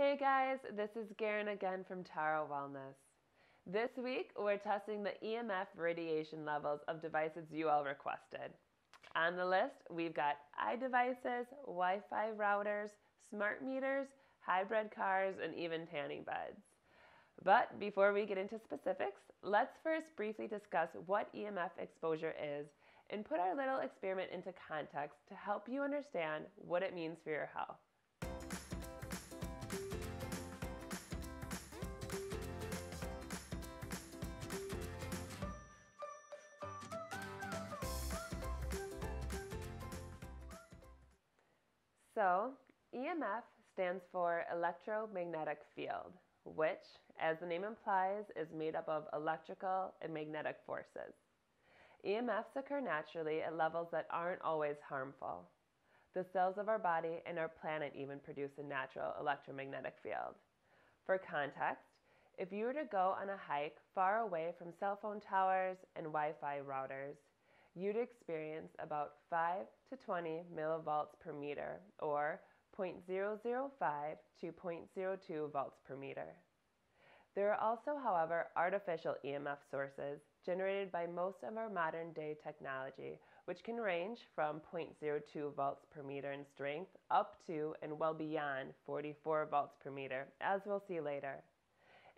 Hey guys, this is Garryn again from Taro Wellness. This week, we're testing the EMF radiation levels of devices you all requested. On the list, we've got iDevices, Wi-Fi routers, smart meters, hybrid cars, and even tanning beds. But before we get into specifics, let's first briefly discuss what EMF exposure is and put our little experiment into context to help you understand what it means for your health. So, EMF stands for electromagnetic field, which, as the name implies, is made up of electrical and magnetic forces. EMFs occur naturally at levels that aren't always harmful. The cells of our body and our planet even produce a natural electromagnetic field. For context, if you were to go on a hike far away from cell phone towers and Wi-Fi routers, you'd experience about 5 to 20 millivolts per meter, or 0.005 to 0.02 volts per meter. There are also, however, artificial EMF sources generated by most of our modern-day technology, which can range from 0.02 volts per meter in strength up to and well beyond 44 volts per meter, as we'll see later.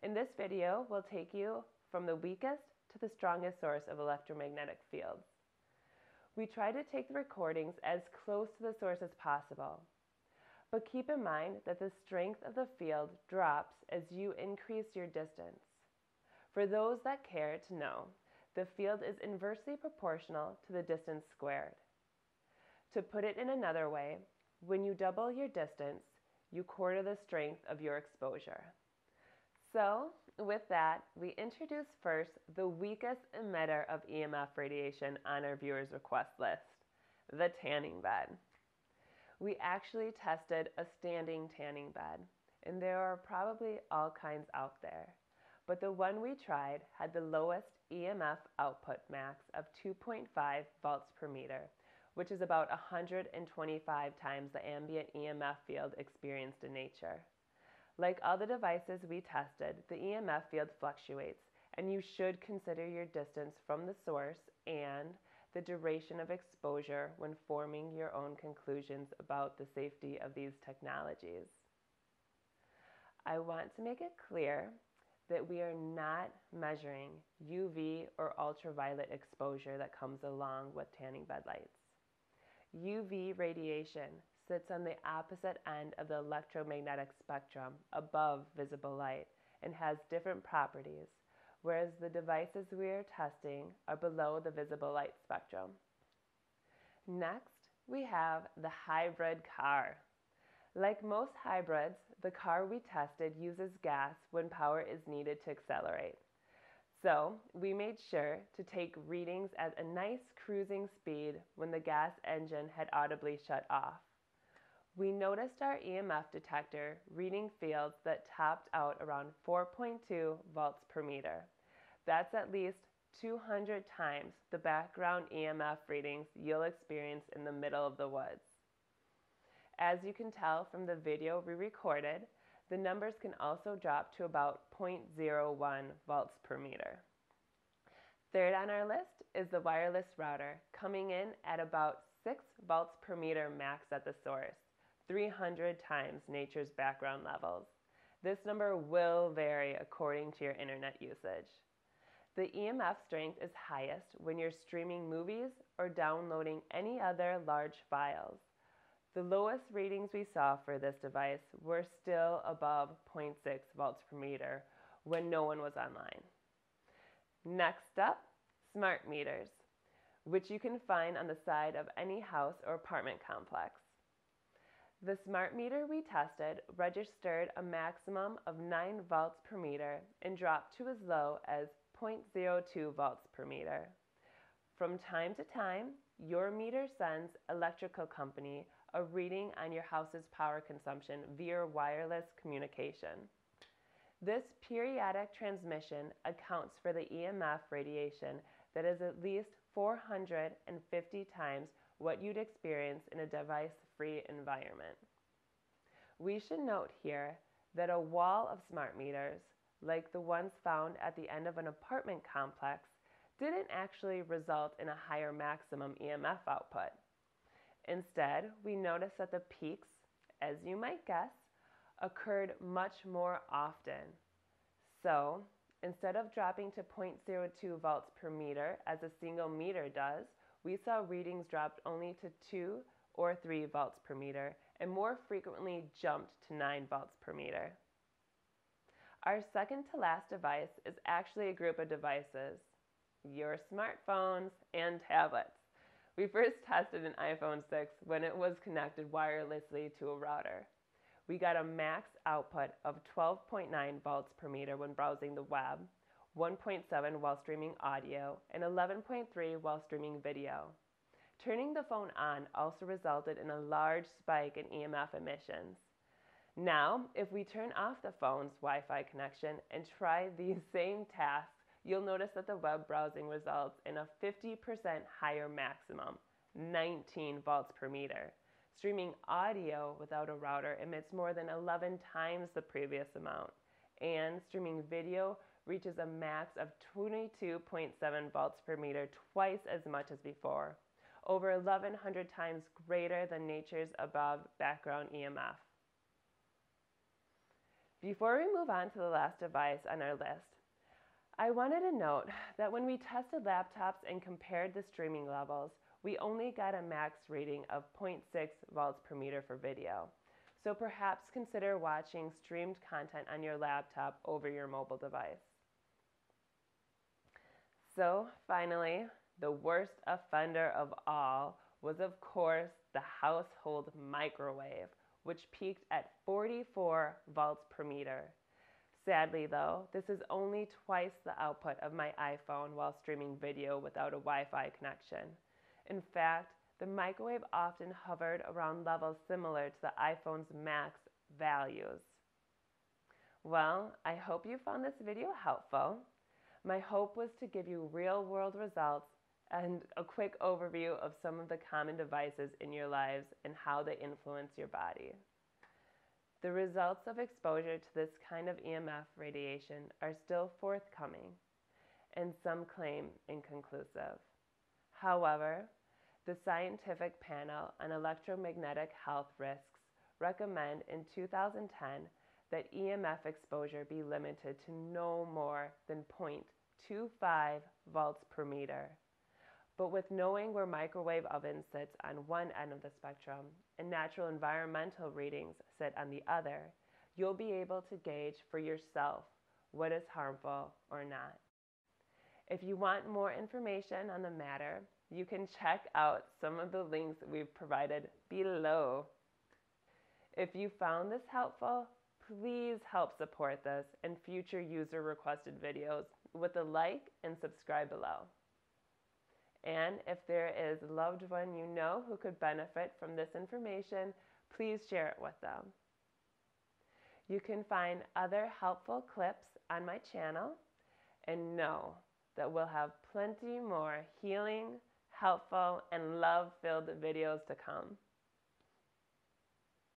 In this video, we'll take you from the weakest to the strongest source of electromagnetic fields. We try to take the recordings as close to the source as possible, but keep in mind that the strength of the field drops as you increase your distance. For those that care to know, the field is inversely proportional to the distance squared. To put it in another way, when you double your distance, you quarter the strength of your exposure. So, with that, we introduce first the weakest emitter of EMF radiation on our viewers' request list, the tanning bed. We actually tested a standing tanning bed, and there are probably all kinds out there, but the one we tried had the lowest EMF output max of 2.5 volts per meter, which is about 125 times the ambient EMF field experienced in nature. Like all the devices we tested, the EMF field fluctuates, and you should consider your distance from the source and the duration of exposure when forming your own conclusions about the safety of these technologies. I want to make it clear that we are not measuring UV or ultraviolet exposure that comes along with tanning bed lights. UV radiation sits on the opposite end of the electromagnetic spectrum above visible light and has different properties, whereas the devices we are testing are below the visible light spectrum. Next, we have the hybrid car. Like most hybrids, the car we tested uses gas when power is needed to accelerate. So, we made sure to take readings at a nice cruising speed when the gas engine had audibly shut off. We noticed our EMF detector reading fields that topped out around 4.2 volts per meter. That's at least 200 times the background EMF readings you'll experience in the middle of the woods. As you can tell from the video we recorded, the numbers can also drop to about 0.01 volts per meter. Third on our list is the wireless router, coming in at about 6 volts per meter max at the source, 300 times nature's background levels. This number will vary according to your internet usage. The EMF strength is highest when you're streaming movies or downloading any other large files. The lowest readings we saw for this device were still above 0.6 volts per meter when no one was online. Next up, smart meters, which you can find on the side of any house or apartment complex. The smart meter we tested registered a maximum of 9 volts per meter and dropped to as low as 0.02 volts per meter. From time to time, your meter sends electrical company a reading on your house's power consumption via wireless communication. This periodic transmission accounts for the EMF radiation that is at least 450 times what you'd experience in a device-free environment. We should note here that a wall of smart meters, like the ones found at the end of an apartment complex, didn't actually result in a higher maximum EMF output. Instead, we noticed that the peaks, as you might guess, occurred much more often. So, instead of dropping to 0.02 volts per meter as a single meter does, we saw readings dropped only to 2 or 3 volts per meter and more frequently jumped to 9 volts per meter. Our second to last device is actually a group of devices, your smartphones and tablets. We first tested an iPhone 6 when it was connected wirelessly to a router. We got a max output of 12.9 volts per meter when browsing the web, 1.7 while streaming audio, and 11.3 while streaming video. Turning the phone on also resulted in a large spike in EMF emissions. Now, if we turn off the phone's Wi-Fi connection and try these same tasks, you'll notice that the web browsing results in a 50% higher maximum, 19 volts per meter. Streaming audio without a router emits more than 11 times the previous amount, and streaming video reaches a max of 22.7 volts per meter, twice as much as before, over 1,100 times greater than nature's above background EMF. Before we move on to the last device on our list, I wanted to note that when we tested laptops and compared the streaming levels, we only got a max reading of 0.6 volts per meter for video. So perhaps consider watching streamed content on your laptop over your mobile device. So finally, the worst offender of all was, of course, the household microwave, which peaked at 44 volts per meter. Sadly, though, this is only twice the output of my iPhone while streaming video without a Wi-Fi connection. In fact, the microwave often hovered around levels similar to the iPhone's max values. Well, I hope you found this video helpful. My hope was to give you real-world results and a quick overview of some of the common devices in your lives and how they influence your body. The results of exposure to this kind of EMF radiation are still forthcoming, and some claim inconclusive. However, the Scientific Panel on Electromagnetic Health Risks recommended in 2010 that EMF exposure be limited to no more than 0.25 volts per meter. But with knowing where microwave ovens sit on one end of the spectrum and natural environmental readings sit on the other, you'll be able to gauge for yourself what is harmful or not. If you want more information on the matter, you can check out some of the links we've provided below. If you found this helpful, please help support this and future user-requested videos with a like and subscribe below. And if there is a loved one you know who could benefit from this information, please share it with them. You can find other helpful clips on my channel, and know that we'll have plenty more healing, helpful, and love-filled videos to come.